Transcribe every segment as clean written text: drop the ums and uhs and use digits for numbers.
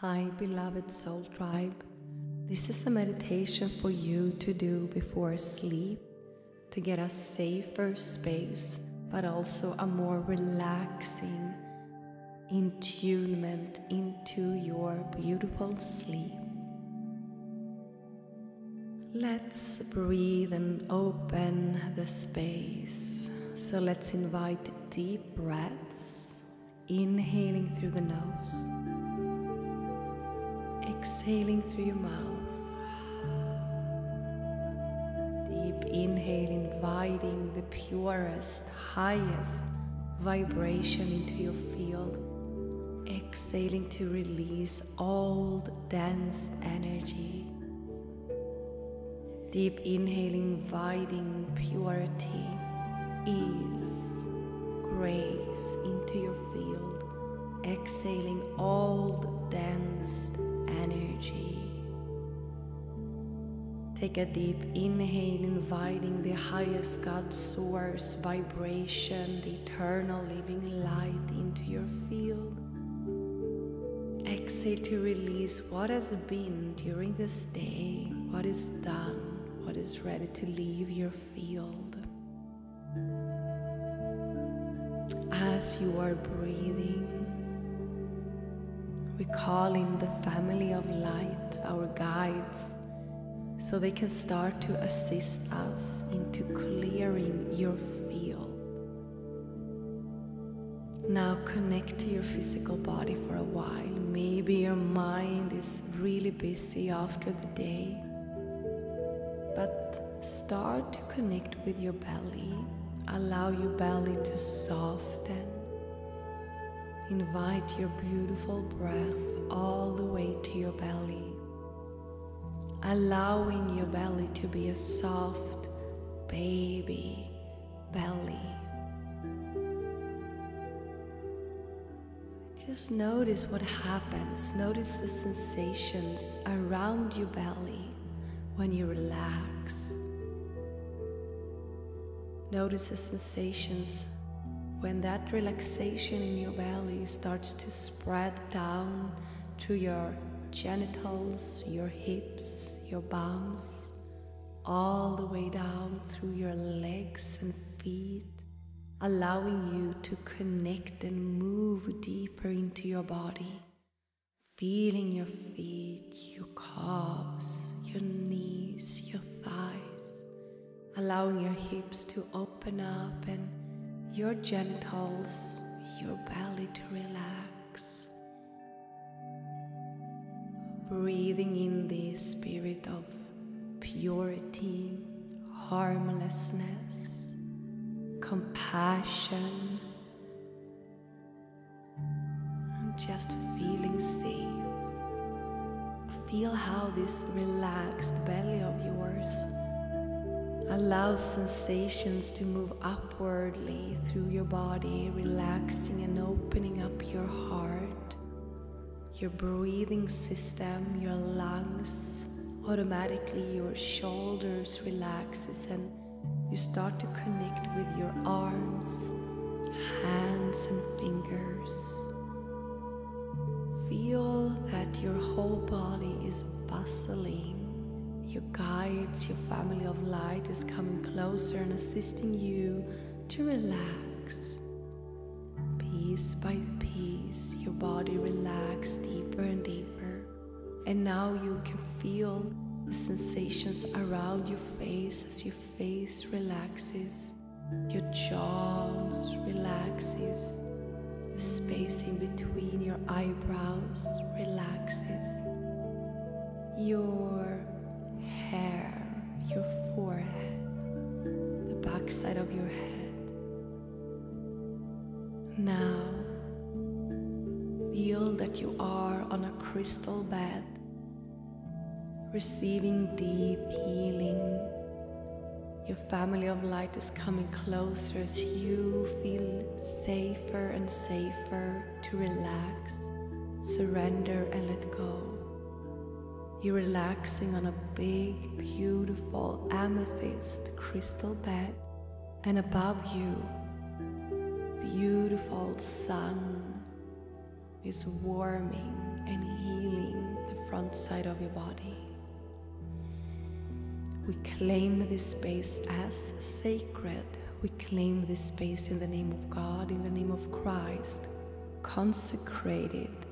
Hi, beloved soul tribe. This is a meditation for you to do before sleep to get a safer space, but also a more relaxing attunement into your beautiful sleep. Let's breathe and open the space. So let's invite deep breaths, inhaling through the nose, exhaling through your mouth. Deep inhale, inviting the purest, highest vibration into your field. Exhaling to release old, dense energy. Deep inhale, inviting purity, ease, grace into your field. Exhaling old, dense energy. Take a deep inhale, inviting the highest God source vibration, the eternal living light into your field. Exhale to release what has been during this day, what is done, what is ready to leave your field. As you are breathing, we call in the family of light, our guides, so they can start to assist us into clearing your field. Now connect to your physical body for a while. Maybe your mind is really busy after the day, but start to connect with your belly. Allow your belly to soften. Invite your beautiful breath all the way to your belly, allowing your belly to be a soft baby belly. Just notice what happens. Notice the sensations around your belly when you relax. Notice the sensations when that relaxation in your belly starts to spread down through your genitals, your hips, your bums, all the way down through your legs and feet, allowing you to connect and move deeper into your body, feeling your feet, your calves, your knees, your thighs, allowing your hips to open up and your genitals, your belly to relax. Breathing in the spirit of purity, harmlessness, compassion, and just feeling safe. Feel how this relaxed belly of yours allows sensations to move upwardly through your body, relaxing and opening up your heart, your breathing system, your lungs. Automatically your shoulders relaxes and you start to connect with your arms, hands and fingers. Feel that your whole body is bustling. Your guides, your family of light is coming closer and assisting you to relax. Piece by piece, your body relaxes deeper and deeper. And now you can feel the sensations around your face as your face relaxes, your jaws relaxes, the space in between your eyebrows relaxes, your hair, your forehead, the backside of your head. Now, feel that you are on a crystal bed, receiving deep healing. Your family of light is coming closer as you feel safer and safer to relax, surrender and let go. You're relaxing on a big, beautiful amethyst crystal bed, and above you, beautiful sun is warming and healing the front side of your body. We claim this space as sacred. We claim this space in the name of God, in the name of Christ. Consecrate it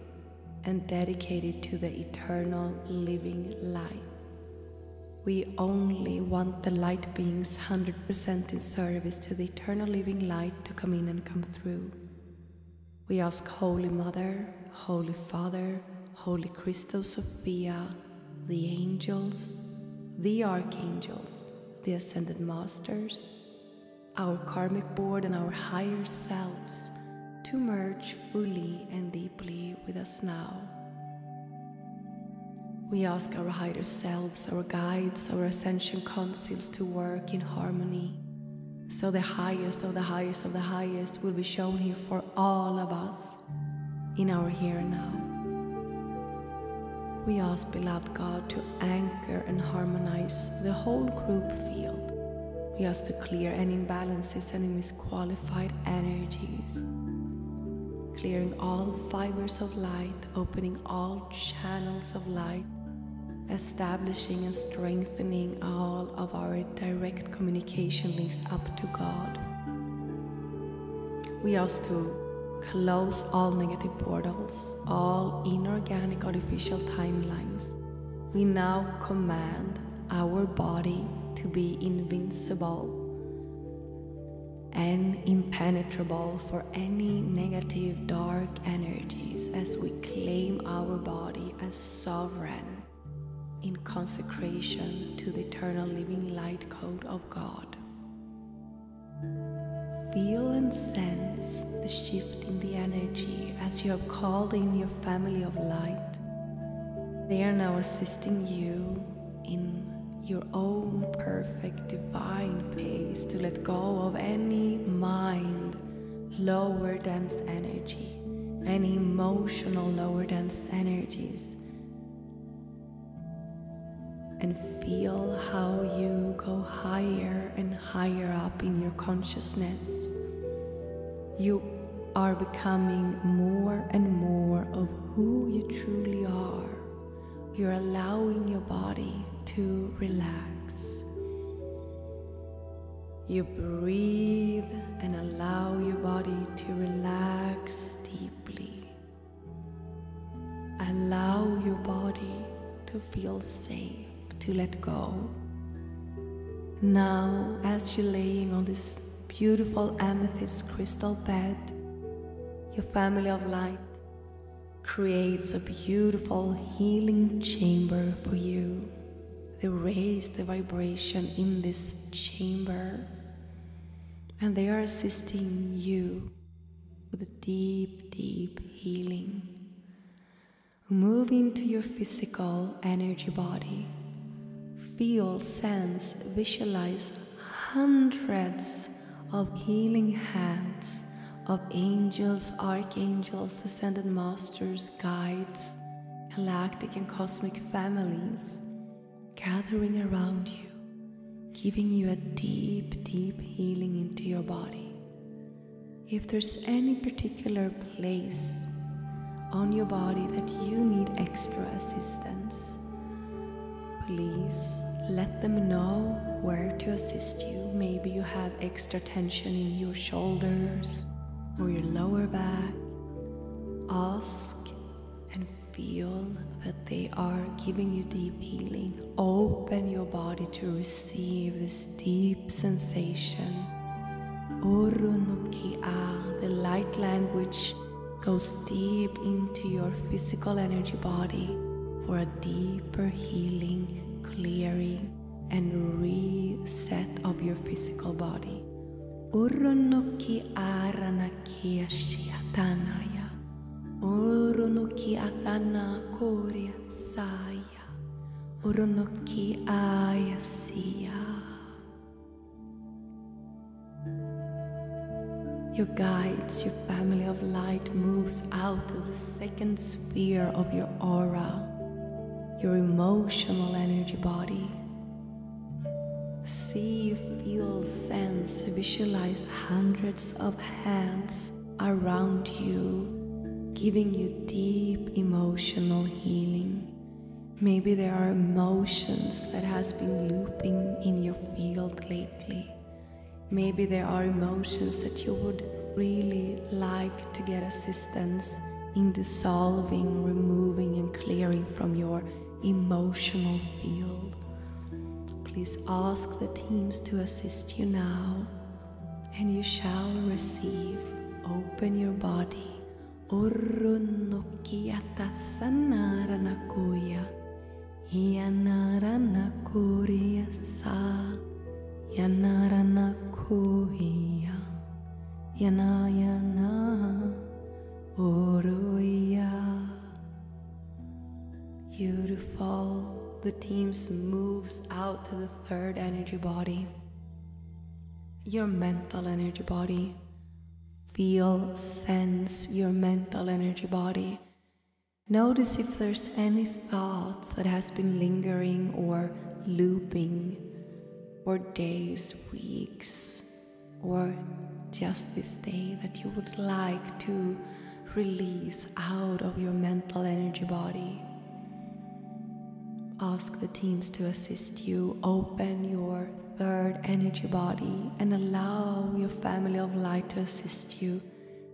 and dedicate it to the eternal living light. We only want the light beings 100% in service to the eternal living light to come in and come through. We ask Holy Mother, Holy Father, Holy Christos Sophia, the angels, the archangels, the ascended masters, our karmic board and our higher selves to merge fully and deeply with us now. We ask our higher selves, our guides, our ascension councils to work in harmony, so the highest of the highest of the highest will be shown here for all of us in our here and now. We ask beloved God to anchor and harmonize the whole group field. We ask to clear any imbalances, any misqualified energies, clearing all fibers of light, opening all channels of light, establishing and strengthening all of our direct communication links up to God. We ask to close all negative portals, all inorganic artificial timelines. We now command our body to be invincible and impenetrable for any negative dark energies as we claim our body as sovereign in consecration to the eternal living light code of God. Feel and sense the shift in the energy as you have called in your family of light. They are now assisting you in your own perfect divine pace to let go of any mind lower dense energy, any emotional lower dense energies, and feel how you go higher and higher up in your consciousness. You are becoming more and more of who you truly are. You're allowing your body to relax. You breathe and allow your body to relax deeply. Allow your body to feel safe, to let go. Now, as you're laying on this beautiful amethyst crystal bed, your family of light creates a beautiful healing chamber for you. They raise the vibration in this chamber, and they are assisting you with a deep, deep healing. Move into your physical energy body. Feel, sense, visualize hundreds of healing hands of angels, archangels, ascended masters, guides, galactic and cosmic families gathering around you, giving you a deep, deep healing into your body. If there's any particular place on your body that you need extra assistance, please let them know where to assist you. Maybe you have extra tension in your shoulders or your lower back. Ask and feel that they are giving you deep healing. Open your body to receive this deep sensation. Urunukiya, the light language, goes deep into your physical energy body for a deeper healing, clearing, and reset of your physical body. Urunukiya ranakeya shiatanaya. Uru nokiata sana ra na koya sataya Urunukiya Sia. Your guides, your family of light moves out to the second sphere of your aura, your emotional energy body. See, feel, sense, visualize hundreds of hands around you, giving you deep emotional healing. Maybe there are emotions that has been looping in your field lately. Maybe there are emotions that you would really like to get assistance in dissolving, removing and clearing from your emotional field. Please ask the teams to assist you now, and you shall receive. Open your body. Uru nokiata sana ra na koya, ia na ra na sa, ia na ra na koya, ia na uruya. Beautiful. The teams moves out to the third energy body, your mental energy body. Feel, sense your mental energy body. Notice if there's any thoughts that has been lingering or looping for days, weeks, or just this day that you would like to release out of your mental energy body. Ask the teams to assist you. Open your third energy body and allow your family of light to assist you.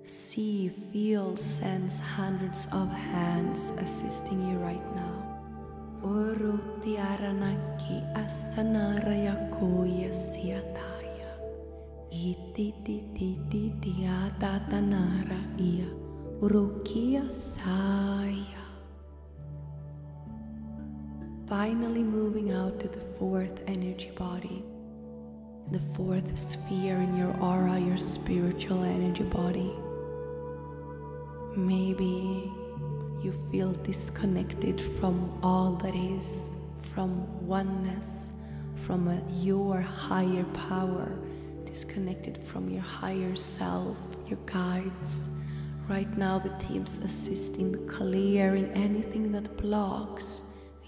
See, feel, sense hundreds of hands assisting you right now. Urutiaranaki asanayakuya sataya Vitiatatanara Urukiasaya. Finally moving out to the fourth energy body, the fourth sphere in your aura, your spiritual energy body. Maybe you feel disconnected from all that is, from oneness, from your higher power, disconnected from your higher self, your guides. Right now the teams assist in clearing anything that blocks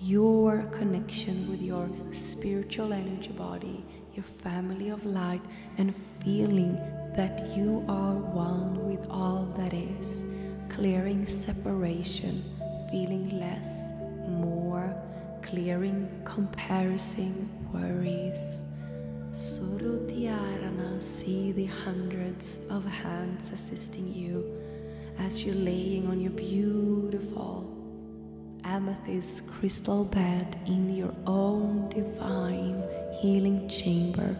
your connection with your spiritual energy body, your family of light, and feeling that you are one with all that is. Clearing separation, feeling less, more, clearing comparison, worries. Suru Tiarana, see the hundreds of hands assisting you as you're laying on your beautiful amethyst crystal bed in your own divine healing chamber.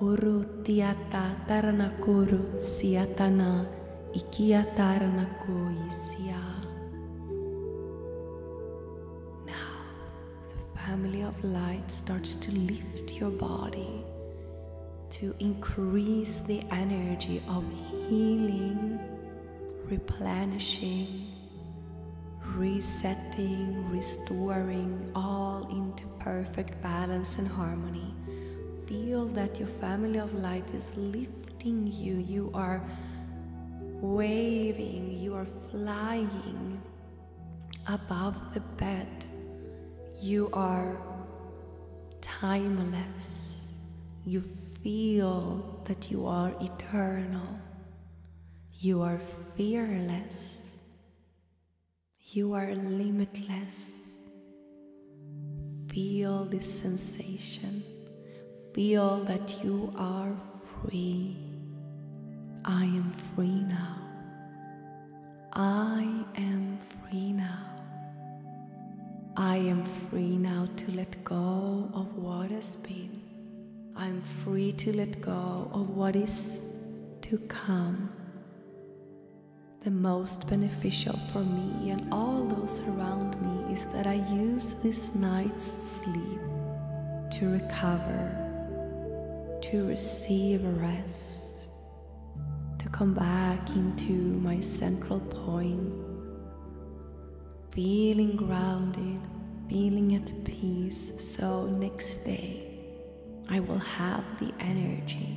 Urutiata tarakuru siatana ikiata tarakoi si. Now the family of light starts to lift your body, to increase the energy of healing, replenishing, resetting, restoring, all into perfect balance and harmony. Feel that your family of light is lifting you. You are waving, you are flying above the bed. You are timeless. You feel that you are eternal. You are fearless. You are limitless. Feel this sensation. Feel that you are free. I am free now. I am free now. I am free now to let go of what has been. I am free to let go of what is to come. The most beneficial for me and all those around me is that I use this night's sleep to recover, to receive a rest, to come back into my central point, feeling grounded, feeling at peace, so next day I will have the energy.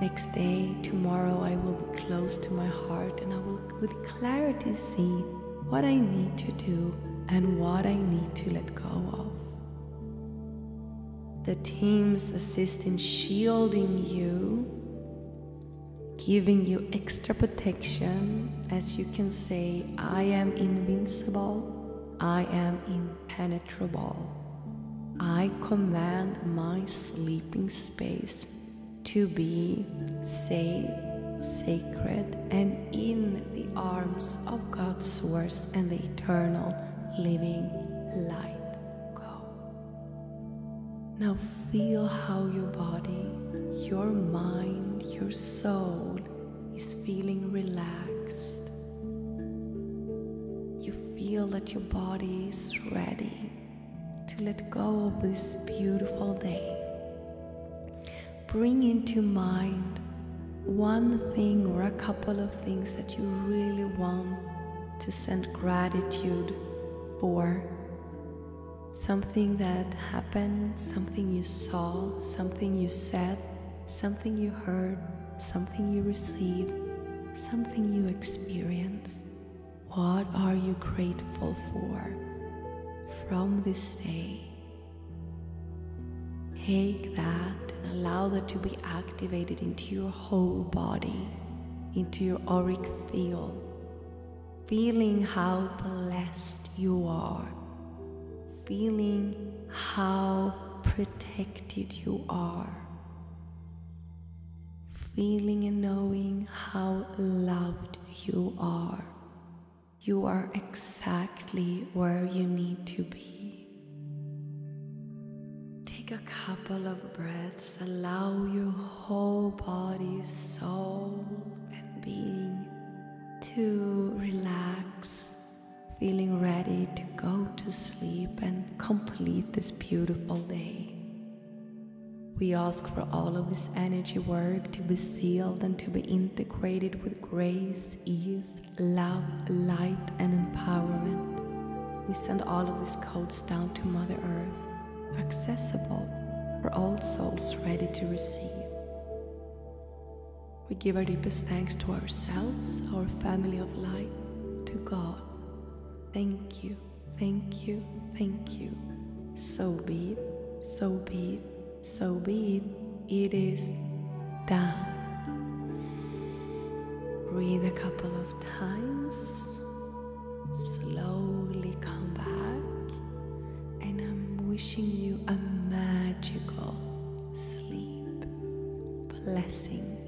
Next day, tomorrow, I will be close to my heart and I will with clarity see what I need to do and what I need to let go of. The teams assist in shielding you, giving you extra protection as you can say, I am invincible, I am impenetrable. I command my sleeping space to be safe, sacred, and in the arms of God's source and the eternal living light. Now feel how your body, your mind, your soul is feeling relaxed. You feel that your body is ready to let go of this beautiful day. Bring into mind one thing or a couple of things that you really want to send gratitude for. Something that happened, something you saw, something you said, something you heard, something you received, something you experienced. What are you grateful for from this day? Take that and allow that to be activated into your whole body, into your auric field, feeling how blessed you are. Feeling how protected you are, feeling and knowing how loved you are. You are exactly where you need to be. Take a couple of breaths, allow your whole body, soul, and being to relax. Feeling ready to go to sleep and complete this beautiful day. We ask for all of this energy work to be sealed and to be integrated with grace, ease, love, light, and empowerment. We send all of these codes down to Mother Earth, accessible for all souls ready to receive. We give our deepest thanks to ourselves, our family of light, to God. Thank you, thank you, thank you. So be it, so be it, so be it. It is done. Breathe a couple of times. Slowly come back. And I'm wishing you a magical sleep. Blessing.